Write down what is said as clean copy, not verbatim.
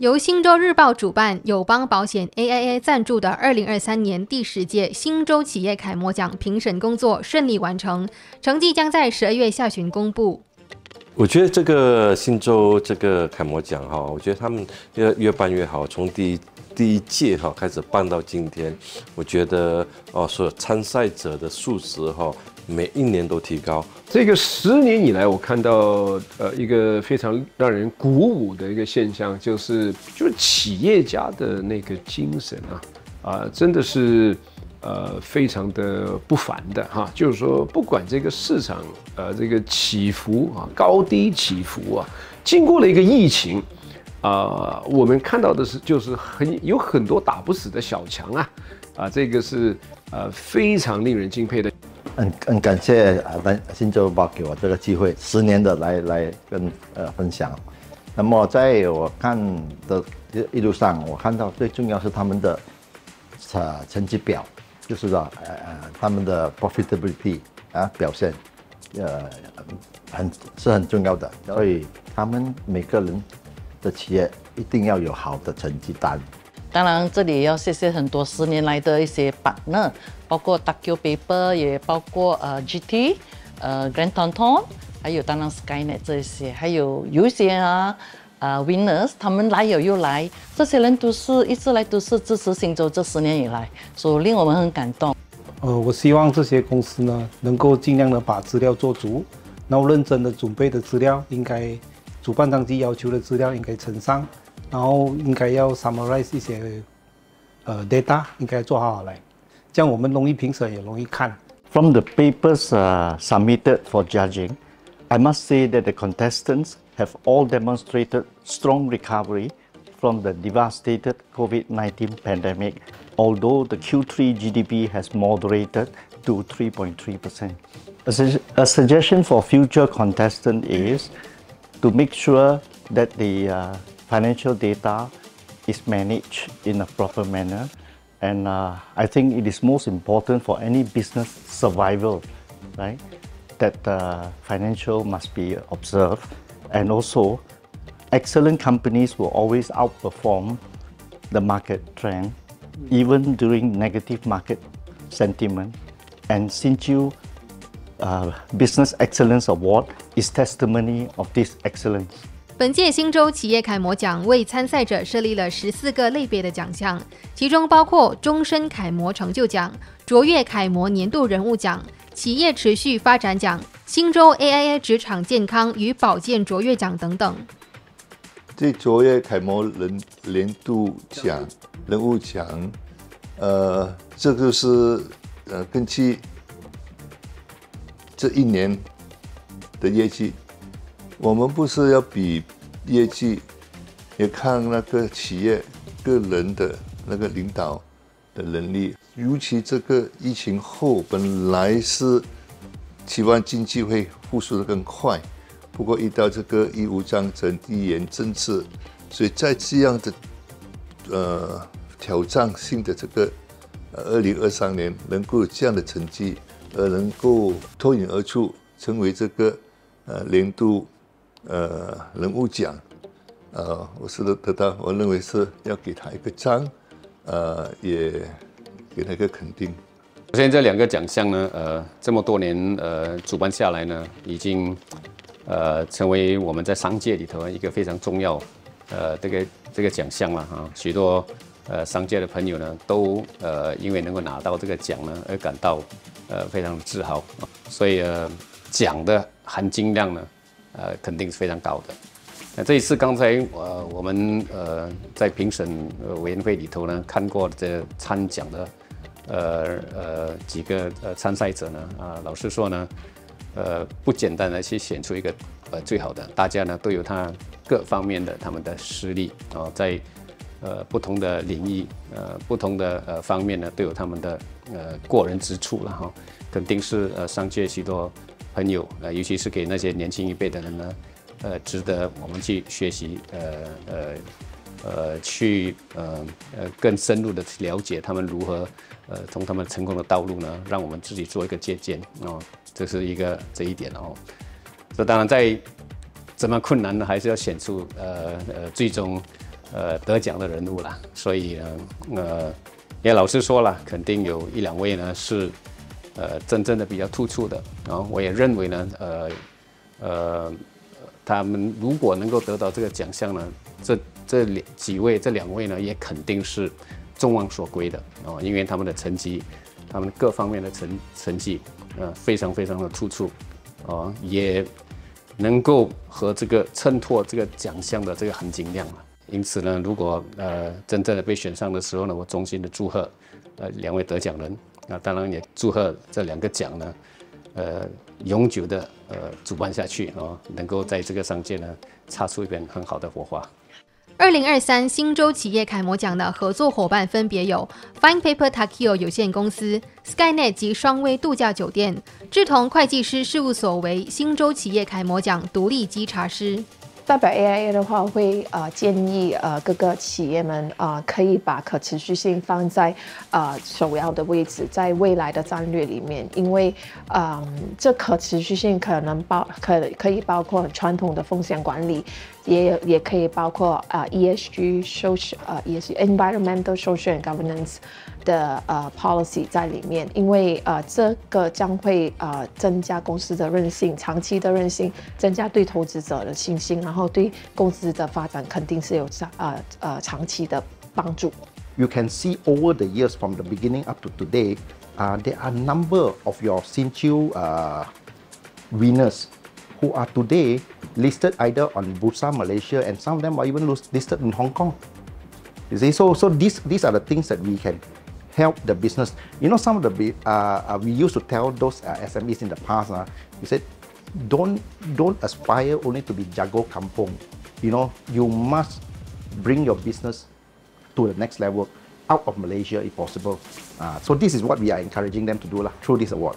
由星洲日报主办、友邦保险 AIA 赞助的2023年第10届星洲企业楷模奖评审工作顺利完成，成绩将在12月下旬公布。我觉得这个星洲这个楷模奖哈，我觉得他们越办越好，从第一届哈开始办到今天，我觉得哦，所有参赛者的素质哈，每一年都提高。这个10年以来，我看到一个非常让人鼓舞的一个现象，就是企业家的那个精神啊，真的是非常的不凡的哈。就是说，不管这个市场这个起伏啊，高低起伏啊，经过了一个疫情。我们看到的是，就是有很多打不死的小强啊，这个是非常令人敬佩的。很感谢星洲日报给我这个机会，10年的来跟分享。那么在我看的一路上，我看到最重要是他们的成绩表，就是说他们的 profitability 表现，是很重要的。所以他们每个人的企业一定要有好的成绩单。当然，这里要谢谢很多10年来的一些 partner， 包括 Tokyo Paper， 也包括GT， Grand Tonton， 还有当然 SkyNet 这些，还有一些Winners， 他们来又来，这些人都是一直来都是支持星洲这10年以来，所以令我们很感动。我希望这些公司呢，能够尽量的把资料做足，然后认真的准备的资料应该。主办当局要求的资料应该呈上，然后应该要 summarize 一些data， 应该做好来，这样我们容易评审也容易看。From the papers submitted for judging, I must say that the contestants have all demonstrated strong recovery from the devastated COVID-19 pandemic, although the Q3 GDP has moderated to 3.3%. A suggestion for future contestants is to make sure that the financial data is managed in a proper manner. And I think it is most important for any business survival, right? That financial must be observed. And also, excellent companies will always outperform the market trend, even during negative market sentiment. And Sinju Business Excellence Award is testimony of this excellence. 本届星洲企业楷模奖为参赛者设立了14个类别的奖项，其中包括终身楷模成就奖、卓越楷模年度人物奖、企业持续发展奖、星洲 AIA 职场健康与保健卓越奖等等。这卓越楷模人年度奖、人物奖，这个是根据。这一年的业绩，我们不是要比业绩，也看那个企业个人的那个领导的能力。尤其这个疫情后，本来是期望经济会复苏得更快，不过遇到这个俄乌战争、地缘政治，所以在这样的挑战性的这个2023年，能够有这样的成绩。而能够脱颖而出，成为这个年度人物奖，我是得到，我认为是要给他一个章，也给他一个肯定。首先，这2个奖项呢，这么多年主办下来呢，已经成为我们在商界里头一个非常重要这个奖项了哈，许多商界的朋友呢，都因为能够拿到这个奖呢，而感到。非常自豪，所以奖的含金量呢，肯定是非常高的。那这一次刚才我们在评审委员会里头呢，看过这参奖的几个参赛者呢，老实说呢，不简单的去选出一个最好的，大家呢都有他各方面的他们的实力哦，在不同的领域不同的方面呢都有他们的。过人之处了哈，肯定是商界许多朋友尤其是给那些年轻一辈的人呢，值得我们去学习，去更深入的了解他们如何从他们成功的道路呢，让我们自己做一个借鉴哦，这是这一点哦。这当然在这么困难呢，还是要选出最终得奖的人物啦。所以呢，也老实说了，肯定有一两位呢是真正的比较突出的。然后我也认为呢，他们如果能够得到这个奖项呢，这两位呢也肯定是众望所归的哦，因为他们的成绩，他们各方面的成绩，非常非常的突出，哦，也能够和这个衬托这个奖项的这个含金量了。因此呢，如果真正的被选上的时候呢，我衷心的祝贺两位得奖人，那当然也祝贺这两个奖呢，永久的主办下去哦，能够在这个商界呢擦出一片很好的火花。 2023星洲企业楷模奖的合作伙伴分别有 Fine Paper Takeo 有限公司、SkyNet 及双威度假酒店。志同会计师事务所为星洲企业楷模奖独立稽查师。代表 AIA 的话，会建议各个企业们可以把可持续性放在首要的位置，在未来的战略里面，因为这可持续性可以包括传统的风险管理，也可以包括ESG environmental social and governance 的policy 在里面，因为这个将会增加公司的韧性，长期的韧性，增加对投资者的信心，然后对公司的发展肯定是有长期的帮助。You can see over the years from the beginning up to today, there are number of your Sinchu winners who are today listed either on Bursa Malaysia and some of them are even listed in Hong Kong. You see, so these are the things that we can help the business. You know, some of the we used to tell those SMEs in the past, we said, don't aspire only to be jago kampung. You know, you must bring your business to the next level, out of Malaysia if possible. So this is what we are encouraging them to do through this award.